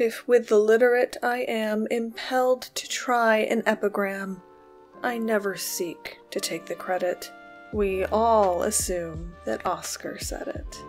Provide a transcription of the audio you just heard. if with the literate I am impelled to try an epigram. I never seek to take the credit. We all assume that Oscar said it.